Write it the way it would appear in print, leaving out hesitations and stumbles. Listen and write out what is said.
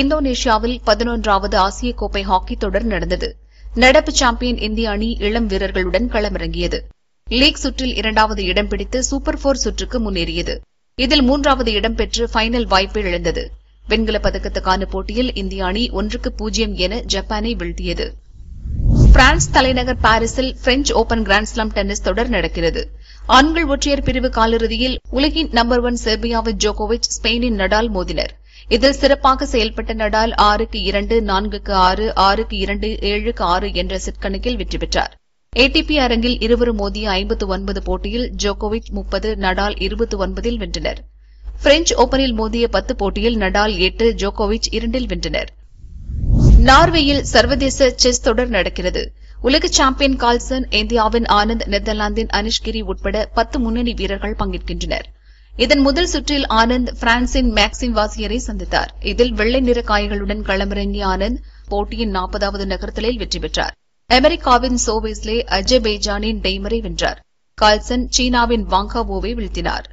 இந்தோனேஷியாவில் 11வது ஆசிய கோப்பை ஹாக்கி தொடர் நடந்தது. நடப்பு சாம்பியன் இந்திய அணி இளம் வீரர்களுடன் களமிறங்கியது. லீக் சுற்றில் 2வது இடம் பிடித்து சூப்பர் 4 சுற்றுக்கு முன்னேறியது. இதில் 3வது இடம் பெற்று ஃபைனல் வாய்ப்பை இழந்தது. வெண்கலப் பதக்கத்துக்கான போட்டியில் இந்திய அணி 1-0 என ஜப்பானை வீழ்த்தியது. பிரான்ஸ் தலைநகர் பாரிஸில் பிரெஞ்சு ஓபன் கிராண்ட்ஸ்லாம் டென்னிஸ் தொடர் நடக்கிறது. ஆண்கள் ஒற்றையர் பிரிவு காலிறுதியில் உலகின் நம்பர் 1 செர்பியாவின் ஜோகோவிச் ஸ்பெயினின் நடால் மோதினர். இதில் சிறப்பாக செயல்பட்ட நடால் 6-2, 4-6, 6-2, 7-6 என்ற செட் கணக்கில் வெற்றி பெற்றார். ATP அரங்கில் இருவரும் மோதிய 59 போட்டியில் ஜோகோவிச் 30, நடால் 29 வென்றனர். பிரெஞ்சு ஓபனில் மோதிய 10 போட்டியில் நடால் 8, ஜோகோவிச் 2 வென்றனர். நார்வேயில் சர்வதேச செஸ் தொடர் நடக்கிறது. உலக சாம்பியன் கால்சன், இந்தியாவின் ஆனந்த், நெதர்லாந்தின் அனிஷ்கிரி உட்பட 10 முன்னணி வீரர்கள் பங்கேற்கின்றனர். இதன் முதல் சுற்றில் ஆனந்த் பிரான்சின் மேக்சிம் வாசியரை சந்தித்தார். இதில் வெள்ளை நிற காயங்களுடன் களமிறங்கிய ஆனந்த் போட்டியின் 40வது நகர்த்தலில் வெற்றி பெற்றார். அமெரிக்காவின் சோவேஸ்லே அஜர்பைஜானின் டெய்மரை வென்றார். கால்சன் சீனாவின் வாங்காவோவை வீழ்த்தினார்.